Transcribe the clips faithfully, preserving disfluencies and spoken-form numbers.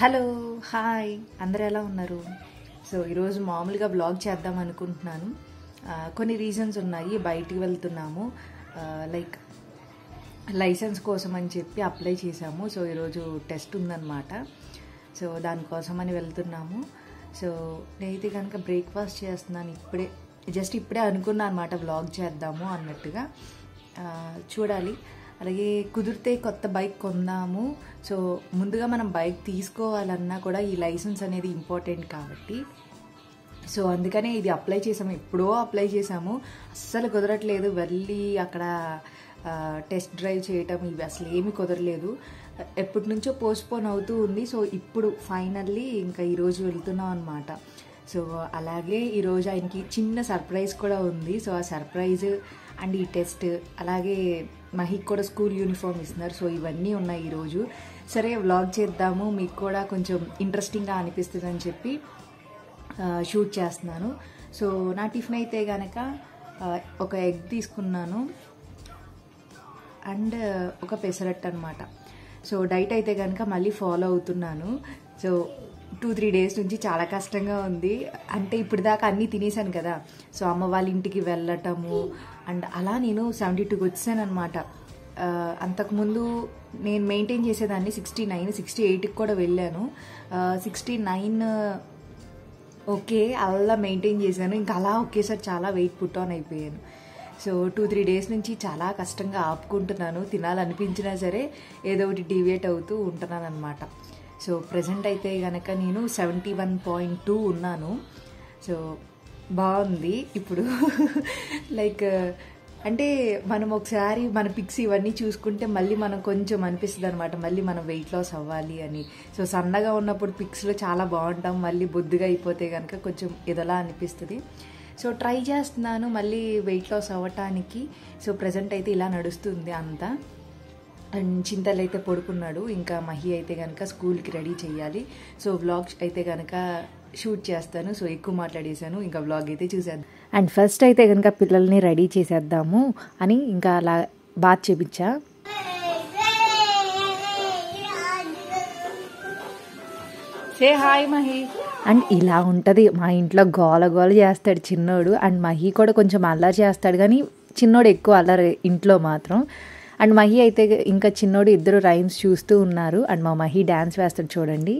Hello hi అందరూ ఎలా ఉన్నారు? సో ఈరోజు మామూలుగా బ్లాగ్ చేద్దాం అనుకుంటున్నాను. కొన్ని రీజన్స్ ఉన్నాయి. బయటికి వెళ్తున్నాము, లైక్ లైసెన్స్ కోసం అని చెప్పి అప్లై చేసాము. సో ఈరోజు టెస్ట్ ఉందన్నమాట. సో దానికోసం అని వెళ్తున్నాము. సో నేనైతే కనుక బ్రేక్ఫాస్ట్ చేస్తున్నాను. ఇప్పుడే జస్ట్ ఇప్పుడే అనుకున్నాను అనమాట బ్లాగ్ చేద్దాము అన్నట్టుగా. చూడాలి, అలాగే కుదిరితే కొత్త బైక్ కొందాము. సో ముందుగా మనం బైక్ తీసుకోవాలన్నా కూడా ఈ లైసెన్స్ అనేది ఇంపార్టెంట్ కాబట్టి, సో అందుకనే ఇది అప్లై చేసాము. ఎప్పుడో అప్లై చేసాము, అస్సలు కుదరట్లేదు. వెళ్ళి అక్కడ టెస్ట్ డ్రైవ్ చేయటం ఇవి అసలు ఏమీ కుదరలేదు. ఎప్పటి నుంచో పోస్ట్పోన్ అవుతూ ఉంది. సో ఇప్పుడు ఫైనల్లీ ఇంకా ఈరోజు వెళ్తున్నాం అన్నమాట. సో అలాగే ఈరోజు ఆయనకి చిన్న సర్ప్రైజ్ కూడా ఉంది. సో ఆ సర్ప్రైజ్ అండ్ ఈ టెస్ట్, అలాగే మహిక్ కూడా స్కూల్ యూనిఫామ్ ఇస్తున్నారు. సో ఇవన్నీ ఉన్నాయి ఈరోజు. సరే వ్లాగ్ చేద్దాము, మీకు కూడా కొంచెం ఇంట్రెస్టింగ్గా అనిపిస్తుందని చెప్పి షూట్ చేస్తున్నాను. సో నా టిఫిన్ అయితే కనుక ఒక ఎగ్ తీసుకున్నాను అండ్ ఒక పెసరట్టు అనమాట. సో డైట్ అయితే కనుక మళ్ళీ ఫాలో అవుతున్నాను. సో టూ త్రీ డేస్ నుంచి చాలా కష్టంగా ఉంది. అంటే ఇప్పుడు దాకా అన్నీ తినేసాను కదా. సో అమ్మ వాళ్ళ ఇంటికి వెళ్ళటము అండ్ అలా నేను సెవెంటీ టూకి వచ్చాను అనమాట. అంతకుముందు నేను మెయింటైన్ చేసేదాన్ని సిక్స్టీ నైన్ సిక్స్టీ ఎయిట్కి కూడా వెళ్ళాను. సిక్స్టీ నైన్ ఓకే అలా మెయింటైన్ చేశాను. ఇంకా అలా ఒకేసారి చాలా వెయిట్ పుట్ ఆన్ అయిపోయాను. సో టూ త్రీ డేస్ నుంచి చాలా కష్టంగా ఆపుకుంటున్నాను. తినాలనిపించినా సరే ఏదో ఒకటి డీవియేట్ అవుతూ ఉంటున్నాను అనమాట. సో ప్రజెంట్ అయితే కనుక నేను సెవెంటీ వన్ పాయింట్ టూ ఉన్నాను. సో బాగుంది ఇప్పుడు. లైక్ అంటే మనం ఒకసారి మన పిక్స్ ఇవన్నీ చూసుకుంటే మళ్ళీ మనం కొంచెం అనిపిస్తుంది అనమాట, మళ్ళీ మనం వెయిట్ లాస్ అవ్వాలి అని. సో సన్నగా ఉన్నప్పుడు పిక్స్లో చాలా బాగుంటాం, మళ్ళీ బొద్దుగా అయిపోతే కనుక కొంచెం ఎదలా అనిపిస్తుంది. సో ట్రై చేస్తున్నాను మళ్ళీ వెయిట్ లాస్ అవ్వటానికి. సో ప్రజెంట్ అయితే ఇలా నడుస్తుంది అంతా. అండ్ చింతలు అయితే పడుకున్నాడు. ఇంకా మహి అయితే కనుక స్కూల్కి రెడీ చేయాలి. సో వ్లాగ్ అయితే కనుక షూట్ చేస్తాను. సో ఎక్కువ మాట్లాడేశాను, ఇంకా వ్లాగ్ అయితే చూసేద్దాం. అండ్ ఫస్ట్ అయితే కనుక పిల్లల్ని రెడీ చేసేద్దాము అని ఇంకా అలా బాత్ చేపించా. Say hi Mahi. అండ్ ఇలా ఉంటుంది మా ఇంట్లో, గోల గోల చేస్తాడు చిన్నోడు. అండ్ మహి కూడా కొంచెం అల్లరి చేస్తాడు, కానీ చిన్నోడు ఎక్కువ అల్లరి ఇంట్లో మాత్రం. అండ్ మహి అయితే ఇంకా చిన్నోడు ఇద్దరు రైమ్స్ చూస్తూ ఉన్నారు. అండ్ మా మహి డ్యాన్స్ వేస్తాడు చూడండి.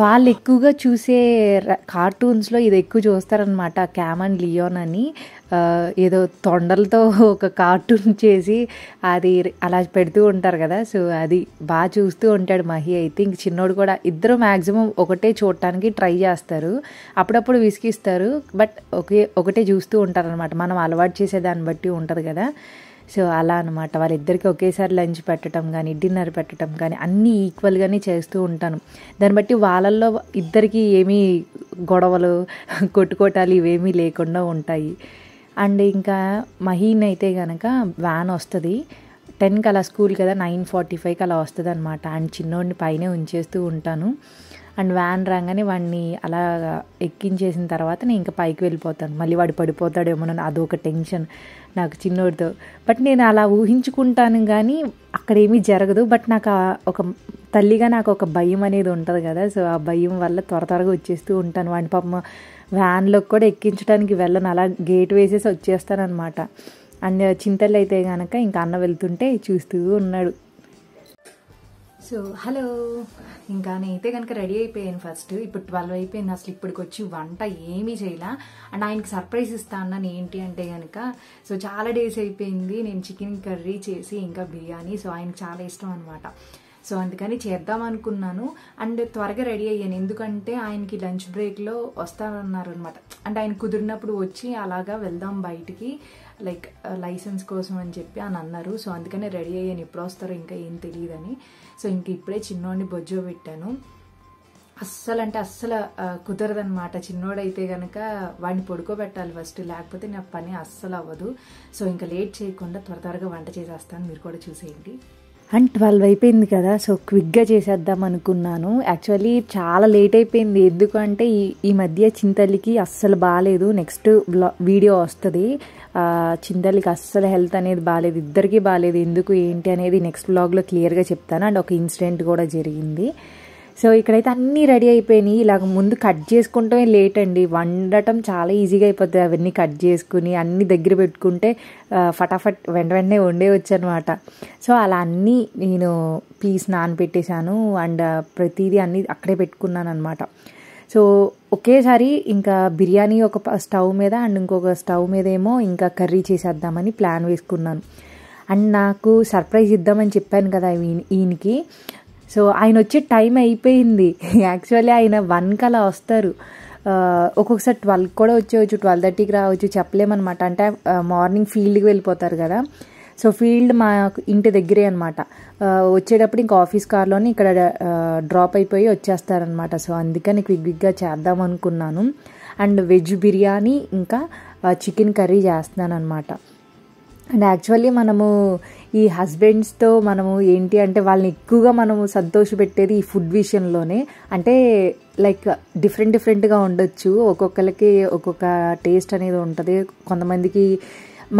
వాళ్ళు ఎక్కువగా చూసే కార్టూన్స్లో ఇది ఎక్కువ చూస్తారనమాట, క్యామ్ అండ్ లియోన్ అని. ఏదో తొండలతో ఒక కార్టూన్ చేసి అది అలా పెడుతూ ఉంటారు కదా. సో అది బాగా చూస్తూ ఉంటాడు మహి అయితే. ఇంక చిన్నోడు కూడా. ఇద్దరు మ్యాక్సిమం ఒకటే చూడటానికి ట్రై చేస్తారు. అప్పుడప్పుడు విసిగిస్తారు, బట్ ఒకే ఒకటే చూస్తూ ఉంటారనమాట. మనం అలవాటు చేసేదాన్ని బట్టి ఉంటుంది కదా. సో అలా అనమాట. వాళ్ళిద్దరికీ ఒకేసారి లంచ్ పెట్టడం కానీ డిన్నర్ పెట్టడం కానీ అన్నీ ఈక్వల్గానే చేస్తూ ఉంటాను. దాన్ని బట్టి వాళ్ళల్లో ఇద్దరికీ ఏమీ గొడవలు కొట్టుకోటాలు ఇవేమీ లేకుండా ఉంటాయి. అండ్ ఇంకా మహీన్ అయితే కనుక వ్యాన్ వస్తుంది టెన్కి అలా స్కూల్ కదా, నైన్ ఫార్టీ ఫైవ్కి అలా వస్తుంది అనమాట. అండ్ చిన్నోడిని పైనే ఉంచేస్తూ ఉంటాను. అండ్ వ్యాన్ రాగానే వాడిని అలా ఎక్కించేసిన తర్వాత నేను ఇంకా పైకి వెళ్ళిపోతాను. మళ్ళీ వాడు పడిపోతాడేమో అని అదొక టెన్షన్ నాకు చిన్నోడితో. బట్ నేను అలా ఊహించుకుంటాను, కానీ అక్కడ ఏమీ జరగదు. బట్ నాకు ఒక తల్లిగా నాకు ఒక భయం అనేది ఉంటుంది కదా. సో ఆ భయం వల్ల త్వర త్వరగా వచ్చేస్తూ ఉంటాను. వాడిని పాపం వ్యాన్లోకి కూడా ఎక్కించడానికి వెళ్ళను, అలా గేట్ వేసేసి వచ్చేస్తాను అనమాట. అండ్ చింతలు అయితే కనుక ఇంకా అన్న వెళ్తుంటే చూస్తూ ఉన్నాడు. సో హలో, ఇంకా నేనైతే కనుక రెడీ అయిపోయాను. ఫస్ట్ ఇప్పుడు ట్వెల్వ్ అయిపోయింది. అసలు ఇప్పటికి వచ్చి వంట ఏమీ చేయలే. అండ్ ఆయనకి సర్ప్రైజ్ ఇస్తా అన్నాను. ఏంటి అంటే కనుక, సో చాలా డేస్ అయిపోయింది నేను చికెన్ కర్రీ చేసి ఇంకా బిర్యానీ. సో ఆయనకు చాలా ఇష్టం అనమాట. సో అందుకని చేద్దాం అనుకున్నాను. అండ్ త్వరగా రెడీ అయ్యాను, ఎందుకంటే ఆయనకి లంచ్ బ్రేక్లో వస్తానన్నారు అనమాట. అంటే ఆయన కుదిరినప్పుడు వచ్చి అలాగా వెళ్దాం బయటికి, లైక్ లైసెన్స్ కోసం అని చెప్పి అని అన్నారు. సో అందుకనే రెడీ అయ్యాను. ఎప్పుడు వస్తారో ఇంకా ఏం తెలియదని. సో ఇంక ఇప్పుడే చిన్నోడిని బొజ్జో పెట్టాను. అస్సలు అంటే అస్సలు కుదరదనమాట. చిన్నోడైతే కనుక వాడిని పడుకోబెట్టాలి ఫస్ట్, లేకపోతే నా పని అస్సలు అవ్వదు. సో ఇంకా లేట్ చేయకుండా త్వర త్వరగా వంట చేసేస్తాను, మీరు కూడా చూసేయండి. అండ్ ట్వెల్వ్ అయిపోయింది కదా, సో క్విక్గా చేసేద్దాం అనుకున్నాను. యాక్చువల్లీ చాలా లేట్ అయిపోయింది. ఎందుకంటే ఈ ఈ మధ్య చింతల్లికి అస్సలు బాగాలేదు. నెక్స్ట్ వీడియో వస్తుంది. చింతల్లికి అస్సలు హెల్త్ అనేది బాగాలేదు, ఇద్దరికీ బాగాలేదు. ఎందుకు ఏంటి అనేది నెక్స్ట్ బ్లాగ్లో క్లియర్గా చెప్తాను. అండ్ ఒక ఇన్సిడెంట్ కూడా జరిగింది. సో ఇక్కడైతే అన్నీ రెడీ అయిపోయినాయి. ఇలాగ ముందు కట్ చేసుకుంటమే లేట్ అండి. వండటం చాలా ఈజీగా అయిపోతుంది. అవన్నీ కట్ చేసుకుని అన్నీ దగ్గర పెట్టుకుంటే ఫటాఫట్ వెంట వెంటనే వండేవచ్చు అనమాట. సో అలా అన్నీ నేను పీస్ నానబెట్టేశాను. అండ్ ప్రతిదీ అన్నీ అక్కడే పెట్టుకున్నాను అనమాట. సో ఒకేసారి ఇంకా బిర్యానీ ఒక స్టవ్ మీద, అండ్ ఇంకొక స్టవ్ మీద ఏమో ఇంకా కర్రీ చేసేద్దామని ప్లాన్ వేసుకున్నాను. అండ్ నాకు సర్ప్రైజ్ ఇద్దామని చెప్పాను కదా ఈయనకి. సో ఆయన వచ్చే టైం అయిపోయింది. యాక్చువల్లీ ఆయన వన్ కలా వస్తారు, ఒక్కొక్కసారి ట్వెల్వ్ కూడా వచ్చేవచ్చు, ట్వెల్వ్ థర్టీకి రావచ్చు, చెప్పలేమన్నమాట. అంటే మార్నింగ్ ఫీల్డ్కి వెళ్ళిపోతారు కదా. సో ఫీల్డ్ మా ఇంటి దగ్గరే అనమాట. వచ్చేటప్పుడు ఇంకా ఆఫీస్ కార్లోనే ఇక్కడ డ్రాప్ అయిపోయి వచ్చేస్తారనమాట. సో అందుకని క్విక్ క్విక్గా చేద్దాం అనుకున్నాను. అండ్ వెజ్ బిర్యానీ ఇంకా చికెన్ కర్రీ చేస్తున్నాను అనమాట. అండ్ యాక్చువల్లీ మనము ఈ హస్బెండ్స్తో మనము ఏంటి అంటే వాళ్ళని ఎక్కువగా మనము సంతోషపెట్టేది ఈ ఫుడ్ విషయంలోనే. అంటే లైక్ డిఫరెంట్ డిఫరెంట్గా ఉండొచ్చు, ఒక్కొక్కరికి ఒక్కొక్క టేస్ట్ అనేది ఉంటుంది. కొంతమందికి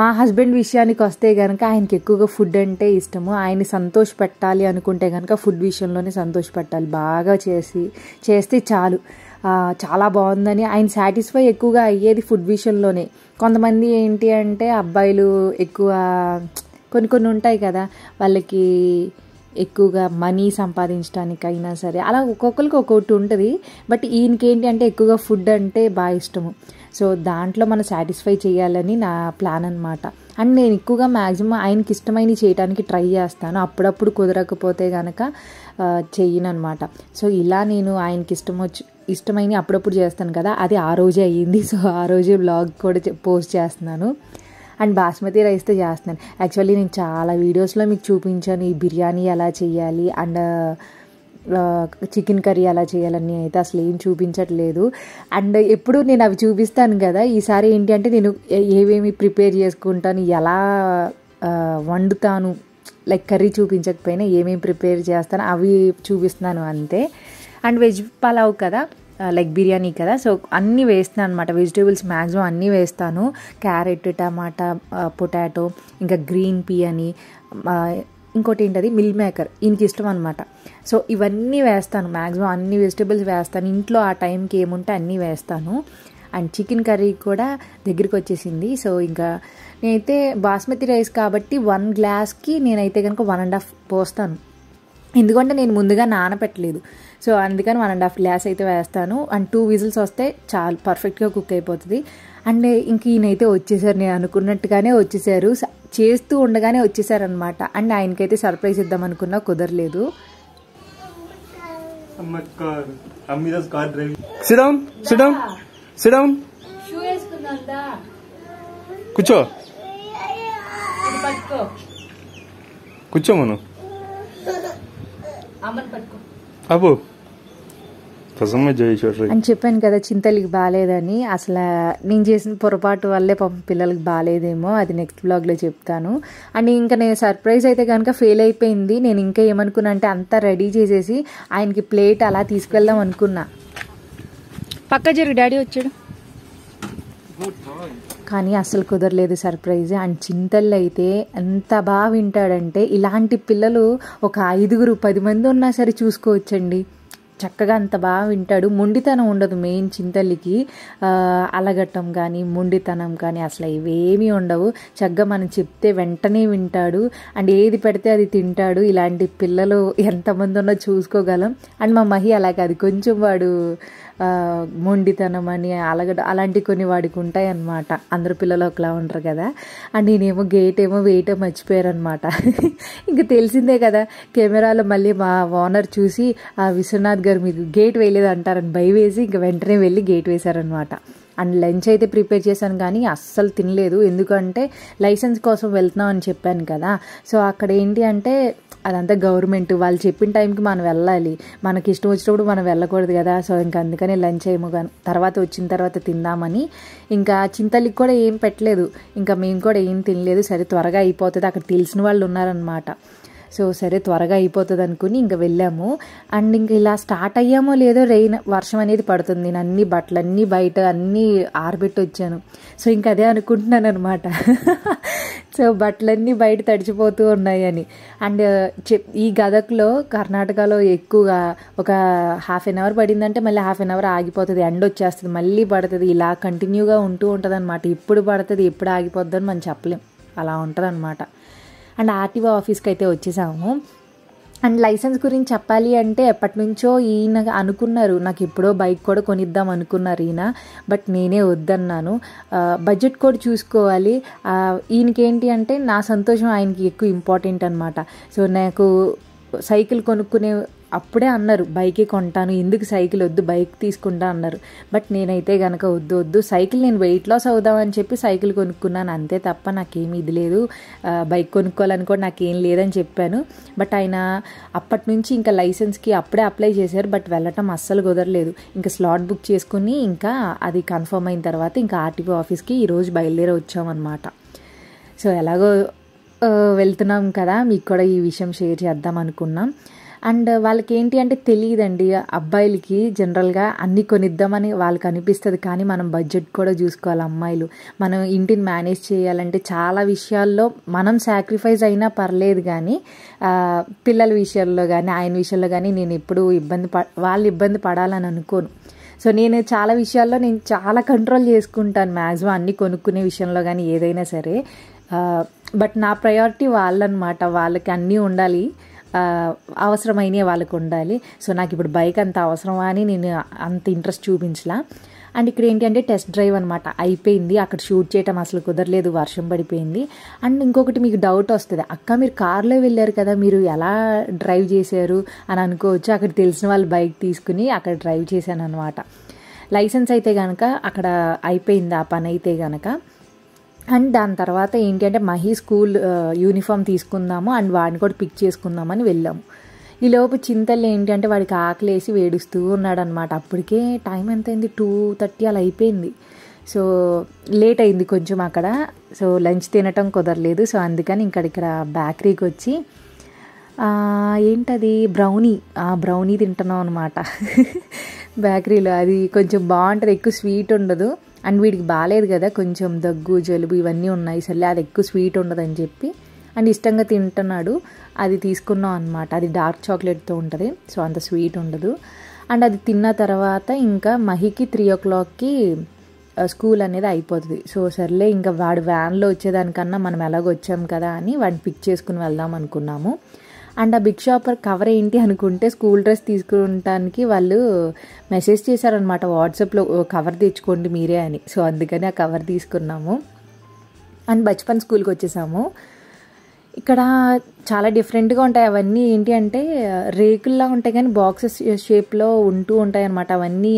మా హస్బెండ్ విషయానికి వస్తే కనుక ఆయనకి ఎక్కువగా ఫుడ్ అంటే ఇష్టము. ఆయన్ని సంతోషపెట్టాలి అనుకుంటే కనుక ఫుడ్ విషయంలోనే సంతోషపెట్టాలి. బాగా చేసి చేస్తే చాలు, చాలా బాగుందని ఆయన సాటిస్ఫై ఎక్కువగా అయ్యేది ఫుడ్ విషయంలోనే. కొంతమంది ఏంటి అంటే అబ్బాయిలు ఎక్కువ కొన్ని కొన్ని ఉంటాయి కదా, వాళ్ళకి ఎక్కువగా మనీ సంపాదించడానికైనా సరే అలా ఒక్కొక్కరికి ఒక్కొక్కటి ఉంటుంది. బట్ ఈయనకి ఏంటి అంటే ఎక్కువగా ఫుడ్ అంటే బాగా ఇష్టము. సో దాంట్లో మనం సాటిస్ఫై చేయాలని నా ప్లాన్ అనమాట. అండ్ నేను ఎక్కువగా మ్యాక్సిమం ఆయనకి ఇష్టమైనవి చేయడానికి ట్రై చేస్తాను. అప్పుడప్పుడు కుదరకపోతే కనుక చెయ్యను అనమాట. సో ఇలా నేను ఆయనకి ఇష్టం వచ్చి ఇష్టమైనవి అప్పుడప్పుడు చేస్తాను కదా, అది ఆ రోజే అయ్యింది. సో ఆ రోజే బ్లాగ్ కూడా పోస్ట్ చేస్తున్నాను. అండ్ బాస్మతి రైస్తో చేస్తున్నాను. యాక్చువల్లీ నేను చాలా వీడియోస్లో మీకు చూపించాను ఈ బిర్యానీ ఎలా చేయాలి అండ్ చికెన్ కర్రీ ఎలా చేయాలని. అయితే అసలు ఏం చూపించట్లేదు. అండ్ ఎప్పుడు నేను అవి చూపిస్తాను కదా, ఈసారి ఏంటి అంటే నేను ఏవేమి ప్రిపేర్ చేసుకుంటాను, ఎలా వండుతాను, లైక్ కర్రీ చూపించకపోయినా ఏమేమి ప్రిపేర్ చేస్తాను అవి చూపిస్తున్నాను అంతే. అండ్ వెజ్ పలావ్ కదా, లైక్ బిర్యానీ కదా, సో అన్నీ వేస్తాను అనమాట. వెజిటేబుల్స్ మ్యాక్సిమం అన్నీ వేస్తాను. క్యారెట్, టమాటా, పొటాటో, ఇంకా గ్రీన్ పీ అని, ఇంకోటి ఏంటది మిల్ మేకర్, ఈయనకి ఇష్టం అనమాట. సో ఇవన్నీ వేస్తాను, మ్యాక్సిమం అన్ని వెజిటేబుల్స్ వేస్తాను. ఇంట్లో ఆ టైంకి ఏముంటే అన్నీ వేస్తాను. అండ్ చికెన్ కర్రీ కూడా దగ్గరికి వచ్చేసింది. సో ఇంకా నేనైతే బాస్మతి రైస్ కాబట్టి వన్ గ్లాస్కి నేనైతే కనుక వన్ అండ్ హాఫ్ పోస్తాను. ఎందుకంటే నేను ముందుగా నానపెట్టలేదు. సో అందుకని వన్ అండ్ హాఫ్ గ్లాస్ అయితే వేస్తాను. అండ్ టూ విజిల్స్ వస్తే చాలా పర్ఫెక్ట్గా కుక్ అయిపోతుంది. అండ్ ఇంక ఈయనైతే వచ్చేసారు, నేను అనుకున్నట్టుగానే వచ్చేసారు. చేస్తూ ఉండగానే వచ్చేసారనమాట. అండ్ ఆయనకైతే సర్ప్రైజ్ ఇద్దాం అనుకున్నా కుదరలేదు. కూర్చో కూర్చో మనం అని చెప్పాను కదా చింతలకి బాగాలేదని. అసలు నేను చేసిన పొరపాటు వల్లే పాపం పిల్లలకి బాగాలేదేమో, అది నెక్స్ట్ బ్లాగ్లో చెప్తాను. అండ్ ఇంకా నేను సర్ప్రైజ్ అయితే కనుక ఫెయిల్ అయిపోయింది. నేను ఇంకా ఏమనుకున్నా అంటే అంతా రెడీ చేసేసి ఆయనకి ప్లేట్ అలా తీసుకెళ్దాం అనుకున్నా. పక్క జరిగి డాడీ వచ్చాడు కానీ అస్సలు కుదరలేదు సర్ప్రైజ్. అండ్ చింతల్లు అయితే ఎంత బాగా వింటాడంటే, ఇలాంటి పిల్లలు ఒక ఐదుగురు పది మంది ఉన్నా సరే చూసుకోవచ్చండి. చక్కగా అంత బాగా వింటాడు. మొండితనం ఉండదు మెయిన్ చింతల్లికి. అలగటం కానీ మొండితనం కానీ అసలు ఇవేమీ ఉండవు. చక్కగా మనం చెప్తే వెంటనే వింటాడు. అండ్ ఏది పెడితే అది తింటాడు. ఇలాంటి పిల్లలు ఎంతమంది ఉన్నా చూసుకోగలం. అండ్ మా మహి అలా కాదు, కొంచెం వాడు మొండితనం అని అలగడం అలాంటి కొన్ని వాడికి ఉంటాయి అన్నమాట. అందరు పిల్లలు ఒకలా ఉంటారు కదా. అండ్ నేనేమో గేట్ ఏమో వేయటం మర్చిపోయారనమాట. ఇంకా తెలిసిందే కదా, కెమెరాలో మళ్ళీ మా ఓనర్ చూసి ఆ విశ్వనాథ్ గారు మీకు గేట్ వేయలేదు అంటారని భయం వేసి ఇంకా వెంటనే వెళ్ళి గేట్ వేశారనమాట. అండ్ లంచ్ అయితే ప్రిపేర్ చేశాను కానీ అస్సలు తినలేదు. ఎందుకంటే లైసెన్స్ కోసం వెళ్తున్నాం అని చెప్పాను కదా. సో అక్కడ ఏంటి అంటే అదంతా గవర్నమెంట్, వాళ్ళు చెప్పిన టైంకి మనం వెళ్ళాలి, మనకి ఇష్టం వచ్చినప్పుడు మనం వెళ్ళకూడదు కదా. సో ఇంకా అందుకనే లంచ్ ఏమో కానీ తర్వాత వచ్చిన తర్వాత తిందామని. ఇంకా చింతలకి కూడా ఏం పెట్టలేదు, ఇంకా మేము కూడా ఏం తినలేదు. సరే త్వరగా అయిపోతుంది, అక్కడ తెలిసిన వాళ్ళు ఉన్నారనమాట. సో సరే త్వరగా అయిపోతుంది అనుకుని ఇంకా వెళ్ళాము. అండ్ ఇంకా ఇలా స్టార్ట్ అయ్యామో లేదో రెయిన్ వర్షం అనేది పడుతుంది. నేను అన్ని బట్టలన్నీ బయట అన్నీ ఆరబెట్టి వచ్చాను. సో ఇంకా అదే అనుకుంటున్నాను అనమాట. సో బట్టలన్నీ బయట తడిచిపోతూ ఉన్నాయని. అండ్ ఈ గదక్లో కర్ణాటకలో ఎక్కువగా ఒక హాఫ్ అన్ అవర్ పడిందంటే మళ్ళీ హాఫ్ అన్ అవర్ ఆగిపోతుంది, ఎండ వచ్చేస్తుంది, మళ్ళీ పడుతుంది, ఇలా కంటిన్యూగా ఉంటూ ఉంటుంది అనమాట. ఇప్పుడు పడుతుంది ఎప్పుడు ఆగిపోద్ది అని మనం చెప్పలేం, అలా ఉంటుంది అనమాట. అండ్ ఆర్టీఓ ఆఫీస్కి అయితే వచ్చేసాము. అండ్ లైసెన్స్ గురించి చెప్పాలి అంటే ఎప్పటి నుంచో ఈయన అనుకున్నారు, నాకు ఎప్పుడో బైక్ కూడా కొనిద్దాం అనుకున్నారు ఈయన, బట్ నేనే వద్దన్నాను. బడ్జెట్ కూడా చూసుకోవాలి, ఈయనకేంటి అంటే నా సంతోషం ఆయనకి ఎక్కువ ఇంపార్టెంట్ అనమాట. సో నాకు సైకిల్ కొనుక్కునే అప్పుడే అన్నారు బైకే కొంటాను, ఎందుకు సైకిల్ వద్దు బైక్ తీసుకుంటా అన్నారు. బట్ నేనైతే కనుక వద్దు వద్దు సైకిల్ నేను వెయిట్ లాస్ అవుదామని చెప్పి సైకిల్ కొనుక్కున్నాను అంతే తప్ప నాకేమి ఇది లేదు, బైక్ కొనుక్కోవాలని కూడా నాకేం లేదని చెప్పాను. బట్ ఆయన అప్పటి నుంచి ఇంకా లైసెన్స్కి అప్పుడే అప్లై చేశారు, బట్ వెళ్ళటం అస్సలు కుదరలేదు. ఇంకా స్లాట్ బుక్ చేసుకుని ఇంకా అది కన్ఫర్మ్ అయిన తర్వాత ఇంకా ఆర్టీఓ ఆఫీస్కి ఈరోజు బయలుదేరి వచ్చామన్నమాట. సో ఎలాగో వెళ్తున్నాం కదా, మీకు కూడా ఈ విషయం షేర్ చేద్దాం అనుకున్నాం. అండ్ వాళ్ళకి ఏంటి అంటే తెలియదండి, అబ్బాయిలకి జనరల్గా అన్నీ కొనిద్దామని వాళ్ళకి అనిపిస్తుంది, కానీ మనం బడ్జెట్ కూడా చూసుకోవాలి. అమ్మాయిలు మనం ఇంటిని మేనేజ్ చేయాలంటే చాలా విషయాల్లో మనం సాక్రిఫైస్ అయినా పర్లేదు, కానీ పిల్లల విషయాల్లో కానీ ఆయన విషయంలో కానీ నేను ఎప్పుడూ ఇబ్బంది ప వాళ్ళు ఇబ్బంది పడాలని అనుకోను. సో నేను చాలా విషయాల్లో నేను చాలా కంట్రోల్ చేసుకుంటాను, మ్యాక్సిమం అన్నీ కొనుక్కునే విషయంలో కానీ ఏదైనా సరే. బట్ నా ప్రయారిటీ వాళ్ళనమాట, వాళ్ళకి అన్నీ ఉండాలి, అవసరమైనవి వాళ్ళకు ఉండాలి. సో నాకు ఇప్పుడు బైక్ అంత అవసరమా అని నేను అంత ఇంట్రెస్ట్ చూపించలా. అండ్ ఇక్కడ ఏంటి అంటే టెస్ట్ డ్రైవ్ అనమాట అయిపోయింది, అక్కడ షూట్ చేయటం అసలు కుదరలేదు, వర్షం పడిపోయింది. అండ్ ఇంకొకటి మీకు డౌట్ వస్తుంది, అక్క మీరు కార్లో వెళ్ళారు కదా మీరు ఎలా డ్రైవ్ చేశారు అని అనుకోవచ్చు. అక్కడ తెలిసిన వాళ్ళు బైక్ తీసుకుని అక్కడ డ్రైవ్ చేశాను అనమాట. లైసెన్స్ అయితే కనుక అక్కడ అయిపోయింది ఆ పని అయితే కనుక. అండ్ దాని తర్వాత ఏంటి అంటే మహి స్కూల్ యూనిఫామ్ తీసుకుందాము అండ్ వాడిని కూడా పిక్ చేసుకుందామని వెళ్ళాము. ఈలోపు చింతలు ఏంటి అంటే వాడికి ఆకలేసి వేడుస్తూ ఉన్నాడు అనమాట. అప్పటికే టైం ఎంత అయింది, టూ థర్టీ అలా అయిపోయింది. సో లేట్ అయింది కొంచెం అక్కడ, సో లంచ్ తినటం కుదరలేదు. సో అందుకని ఇంకా ఇక్కడ బేకరీకి వచ్చి ఏంటది బ్రౌనీ, ఆ బ్రౌనీ తింటున్నాం అనమాట బేకరీలో. అది కొంచెం బాగుంటుంది, ఎక్కువ స్వీట్ ఉండదు. అండ్ వీడికి బాగాలేదు కదా, కొంచెం దగ్గు జలుబు ఇవన్నీ ఉన్నాయి, సరే అది ఎక్కువ స్వీట్ ఉండదని చెప్పి అండ్ ఇష్టంగా తింటున్నాడు, అది తీసుకున్నాం అనమాట. అది డార్క్ చాక్లెట్తో ఉంటుంది, సో అంత స్వీట్ ఉండదు. అండ్ అది తిన్న తర్వాత ఇంకా మహికి త్రీ ఓ క్లాక్కి స్కూల్ అనేది అయిపోతుంది. సో సర్లే ఇంకా వాడు వ్యాన్లో వచ్చేదానికన్నా మనం ఎలాగో వచ్చాం కదా అని వాడిని పిక్ చేసుకుని వెళ్దాం అనుకున్నాము. అండ్ ఆ బిగ్ షాపర్ కవర్ ఏంటి అనుకుంటే స్కూల్ డ్రెస్ తీసుకుంటానికి వాళ్ళు మెసేజ్ చేశారనమాట వాట్సాప్లో, కవర్ తెచ్చుకోండి మీరే అని. సో అందుకని ఆ కవర్ తీసుకున్నాము. అండ్ బచ్పన్ స్కూల్కి వచ్చేసాము. ఇక్కడ చాలా డిఫరెంట్గా ఉంటాయి, అవన్నీ ఏంటి అంటే రేకుల్లా ఉంటాయి కానీ బాక్సెస్ షేప్లో ఉంటూ ఉంటాయి అనమాట. అవన్నీ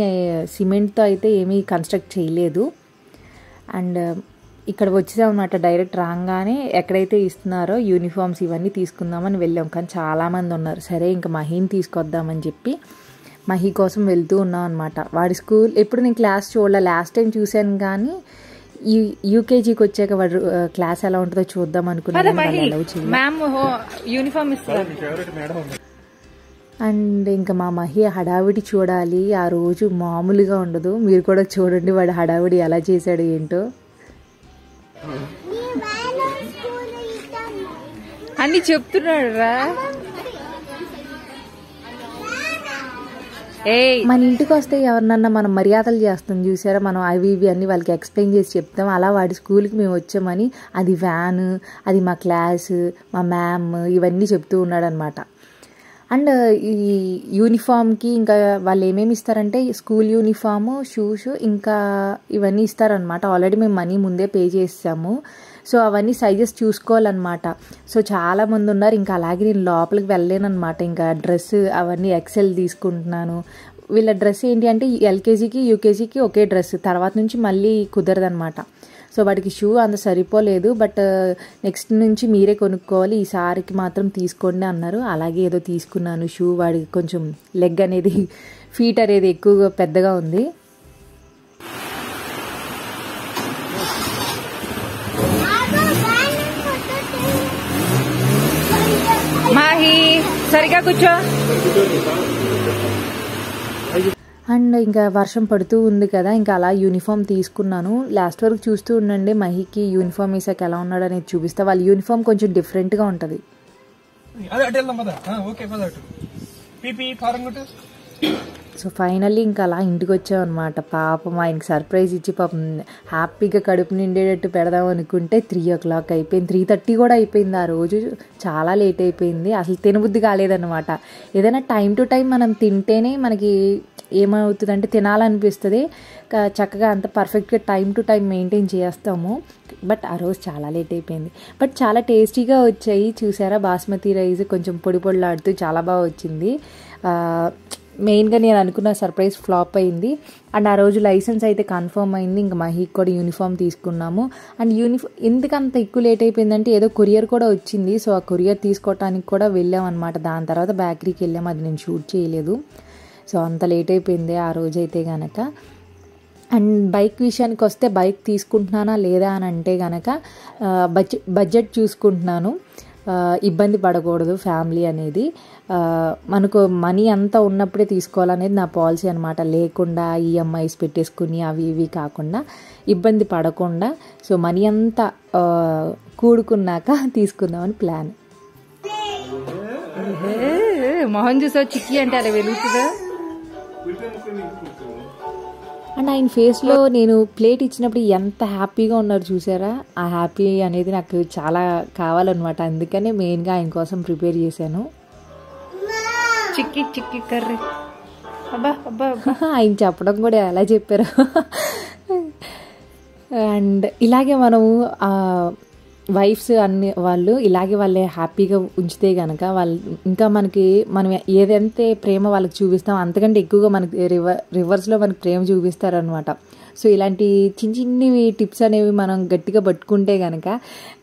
సిమెంట్తో అయితే ఏమీ కన్స్ట్రక్ట్ చేయలేదు. అండ్ ఇక్కడ వచ్చేసామన్నమాట, డైరెక్ట్ రాగానే ఎక్కడైతే ఇస్తున్నారో యూనిఫామ్స్ ఇవన్నీ తీసుకుందామని వెళ్ళాం, కానీ చాలామంది ఉన్నారు. సరే ఇంకా మహీని తీసుకొద్దామని చెప్పి మహీ కోసం వెళ్తూ ఉన్నాం అనమాట. వాడి స్కూల్ ఎప్పుడు నేను క్లాస్ చూడలే, లాస్ట్ టైం చూశాను కానీ యూ యూకేజీకి వచ్చాక వాడు క్లాస్ ఎలా ఉంటుందో చూద్దాం అనుకున్నాను. అండ్ ఇంకా మా మహి హడావిడి చూడాలి, ఆ రోజు మామూలుగా ఉండదు. మీరు కూడా చూడండి వాడు హడావిడి ఎలా చేశాడు ఏంటో. అన్ని చెప్తున్నాడు రా. మన ఇంటికి వస్తే ఎవరినన్నా మనం మర్యాదలు చేస్తాం చూసారా, మనం అవి ఇవి అన్ని వాళ్ళకి ఎక్స్ప్లెయిన్ చేసి చెప్తాం. అలా వాడి స్కూల్కి మేము వచ్చామని అది వ్యాన్, అది మా క్లాస్, మా మ్యామ్ ఇవన్నీ చెప్తూ ఉన్నాడు అనమాట. అండ్ ఈ యూనిఫామ్కి ఇంకా వాళ్ళు ఏమేమి ఇస్తారంటే స్కూల్ యూనిఫాము, షూస్ ఇంకా ఇవన్నీ ఇస్తారనమాట. ఆల్రెడీ మేము మనీ ముందే పే చేసాము, సో అవన్నీ సైజెస్ చూసుకోవాలన్నమాట. సో చాలామంది ఉన్నారు, ఇంకా అలాగే నేను లోపలికి వెళ్ళలేను అనమాట. ఇంకా డ్రెస్ అవన్నీ ఎక్సెల్ తీసుకుంటున్నాను. వీళ్ళ డ్రెస్ ఏంటి అంటే ఎల్కేజీకి యూకేజీకి ఒకే డ్రెస్, తర్వాత నుంచి మళ్ళీ కుదరదనమాట. సో వాడికి షూ అంత సరిపోలేదు, బట్ నెక్స్ట్ నుంచి మీరే కొనుక్కోవాలి, ఈసారికి మాత్రం తీసుకోండి అన్నారు. అలాగే ఏదో తీసుకున్నాను షూ. వాడికి కొంచెం లెగ్ అనేది ఫీట్ అనేది ఎక్కువగా పెద్దగా ఉంది. మా సరిగా కూర్చో. అండ్ ఇంకా వర్షం పడుతూ ఉంది కదా, ఇంకా అలా యూనిఫామ్ తీసుకున్నాను. లాస్ట్ వరకు చూస్తూ ఉండండి, మహికి యూనిఫామ్ వేసాక ఎలా ఉన్నాడు అనేది చూపిస్తా. వాళ్ళ యూనిఫామ్ కొంచెం డిఫరెంట్గా ఉంటుంది. సో ఫైనల్లీ ఇంకా అలా ఇంటికి వచ్చాం అనమాట. పాపం ఆయనకి సర్ప్రైజ్ ఇచ్చి పాపం హ్యాపీగా కడుపు నిండేటట్టు పెడదాం అనుకుంటే త్రీ ఓ క్లాక్ అయిపోయింది, త్రీ థర్టీ కూడా అయిపోయింది. ఆ రోజు చాలా లేట్ అయిపోయింది, అసలు తినబుద్ధి కాలేదన్నమాట. ఏదైనా టైం టు టైం మనం తింటేనే మనకి ఏమవుతుందంటే తినాలనిపిస్తుంది, చక్కగా అంత పర్ఫెక్ట్గా టైం టు టైం మెయింటైన్ చేస్తాము. బట్ ఆ రోజు చాలా లేట్ అయిపోయింది, బట్ చాలా టేస్టీగా వచ్చాయి. చూసారా బాస్మతి రైస్ కొంచెం పొడి పొడిలాడుతూ చాలా బాగా వచ్చింది. మెయిన్గా నేను అనుకున్న సర్ప్రైజ్ ఫ్లాప్ అయింది. అండ్ ఆ రోజు లైసెన్స్ అయితే కన్ఫర్మ్ అయింది. ఇంకా మహీకి కూడా యూనిఫామ్ తీసుకున్నాము. అండ్ యూనిఫా ఎందుకంత ఎక్కువ లేట్ అయిపోయిందంటే ఏదో కొరియర్ కూడా వచ్చింది, సో ఆ కొరియర్ తీసుకోవటానికి కూడా వెళ్ళాం అనమాట. దాని తర్వాత బేకరీకి వెళ్ళాము, అది నేను షూట్ చేయలేదు. సో అంత లేట్ అయిపోయింది ఆ రోజైతే గనక. అండ్ బైక్ విషయానికి వస్తే బైక్ తీసుకుంటున్నానా లేదా అని అంటే గనక బడ్జెట్ బడ్జెట్ చూసుకుంటున్నాను. ఇబ్బంది పడకూడదు ఫ్యామిలీ అనేది, మనకు మనీ అంతా ఉన్నప్పుడే తీసుకోవాలనేది నా పాలసీ అనమాట. లేకుండా ఈఎంఐస్ పెట్టేసుకుని అవి ఇవి కాకుండా ఇబ్బంది పడకుండా, సో మనీ అంతా కూడుకున్నాక తీసుకుందామని ప్లాన్. మొహన్ చూసావు చిక్కి అంటే అలా వెలుగుతుందా. అండ్ ఆయన ఫేస్లో నేను ప్లేట్ ఇచ్చినప్పుడు ఎంత హ్యాపీగా ఉన్నారు చూసారా, ఆ హ్యాపీ అనేది నాకు చాలా కావాలన్నమాట. అందుకనే మెయిన్గా ఆయన కోసం ప్రిపేర్ చేశాను. చిక్కి చిక్కి కర్రీ అబ్బా అబ్బా ఆయన చెప్పడం కూడా ఎలా చెప్పారు. అండ్ ఇలాగే మనము వైఫ్స్ అన్ని వాళ్ళు ఇలాగే వాళ్ళే హ్యాపీగా ఉంచితే కనుక వాళ్ళు ఇంకా మనకి మనం ఏదైతే ప్రేమ వాళ్ళకి చూపిస్తాం అంతకంటే ఎక్కువగా మనకి రివర్ రివర్స్లో మనకి ప్రేమ చూపిస్తారనమాట. సో ఇలాంటి చిన్న చిన్నవి టిప్స్ అనేవి మనం గట్టిగా పట్టుకుంటే కనుక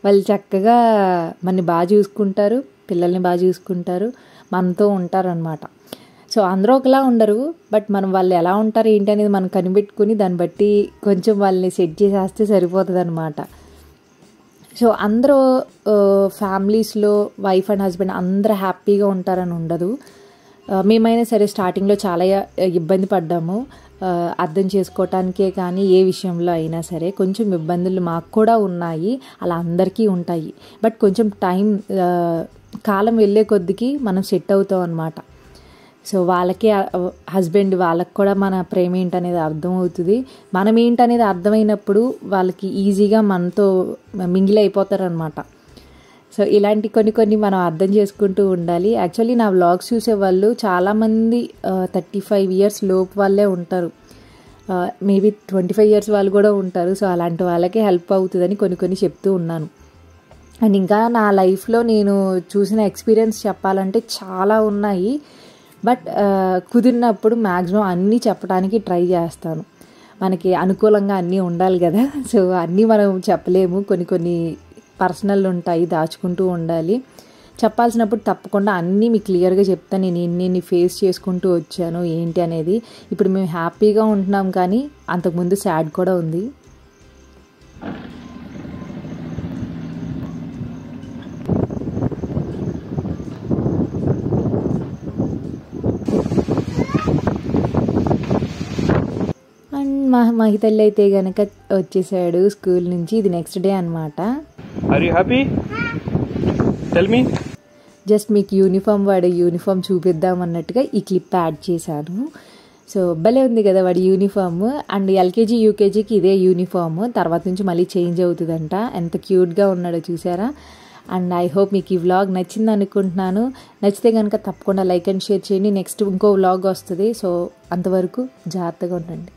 వాళ్ళు చక్కగా మనని బాగా చూసుకుంటారు, పిల్లల్ని బాగా చూసుకుంటారు, మనతో ఉంటారనమాట. సో అందరూ ఒకలా ఉండరు, బట్ మనం వాళ్ళు ఎలా ఉంటారు ఏంటి అనేది మనం కనిపెట్టుకుని దాన్ని బట్టి కొంచెం వాళ్ళని సెట్ చేసేస్తే సరిపోతుంది అనమాట. సో అందరూ ఫ్యామిలీస్లో వైఫ్ అండ్ హస్బెండ్ అందరూ హ్యాపీగా ఉంటారని ఉండదు. మేమైనా సరే స్టార్టింగ్లో చాలా ఇబ్బంది పడ్డాము అర్థం చేసుకోవటానికే, కానీ ఏ విషయంలో అయినా సరే కొంచెం ఇబ్బందులు మాకు కూడా ఉన్నాయి, అలా అందరికీ ఉంటాయి. బట్ కొంచెం టైం కాలం వెళ్ళే కొద్దికి మనం సెట్ అవుతాం అన్నమాట. సో వాళ్ళకి హస్బెండ్ వాళ్ళకి కూడా మన ప్రేమ ఏంటనేది అర్థమవుతుంది, మనం ఏంటనేది అర్థమైనప్పుడు వాళ్ళకి ఈజీగా మనతో మింగిల్ అయిపోతారనమాట. సో ఇలాంటి కొన్ని కొన్ని మనం అర్థం చేసుకుంటూ ఉండాలి. యాక్చువల్లీ నా వ్లాగ్స్ చూసేవాళ్ళు చాలామంది థర్టీ ఫైవ్ ఇయర్స్ లోపు వాళ్ళే ఉంటారు, మేబీ ట్వంటీ ఫైవ్ ఇయర్స్ వాళ్ళు కూడా ఉంటారు. సో అలాంటి వాళ్ళకి హెల్ప్ అవుతుందని కొన్ని కొన్ని చెప్తూ ఉన్నాను. అండ్ ఇంకా నా లైఫ్లో నేను చూసిన ఎక్స్పీరియన్స్ చెప్పాలంటే చాలా ఉన్నాయి, బట్ కుదిరినప్పుడు మ్యాక్సిమం అన్నీ చెప్పడానికి ట్రై చేస్తాను. మనకి అనుకూలంగా అన్నీ ఉండాలి కదా, సో అన్నీ మనం చెప్పలేము, కొన్ని కొన్ని పర్సనల్ ఉంటాయి, దాచుకుంటూ ఉండాలి. చెప్పాల్సినప్పుడు తప్పకుండా అన్నీ మీకు క్లియర్గా చెప్తాను, నేను ఎన్ని ఫేస్ చేసుకుంటూ వచ్చాను ఏంటి అనేది. ఇప్పుడు మేము హ్యాపీగా ఉంటున్నాం, కానీ అంతకుముందు సాడ్ కూడా ఉంది. మహి తల్లి అయితే గనక వచ్చేసాడు స్కూల్ నుంచి, ఇది నెక్స్ట్ డే అనమాట. జస్ట్ మీకు యూనిఫామ్ వాడి యూనిఫామ్ చూపిద్దాం అన్నట్టుగా ఈ క్లిప్ యాడ్ చేశాను. సో భలే ఉంది కదా వాడి యూనిఫామ్. అండ్ ఎల్కేజీ యూకేజీకి ఇదే యూనిఫామ్, తర్వాత నుంచి మళ్ళీ చేంజ్ అవుతుందంట. ఎంత క్యూట్గా ఉన్నాడో చూసారా. అండ్ ఐ హోప్ మీకు ఈ వ్లాగ్ నచ్చింది అనుకుంటున్నాను. నచ్చితే కనుక తప్పకుండా లైక్ అండ్ షేర్ చేయండి. నెక్స్ట్ ఇంకో వ్లాగ్ వస్తుంది, సో అంతవరకు జాగ్రత్తగా ఉండండి.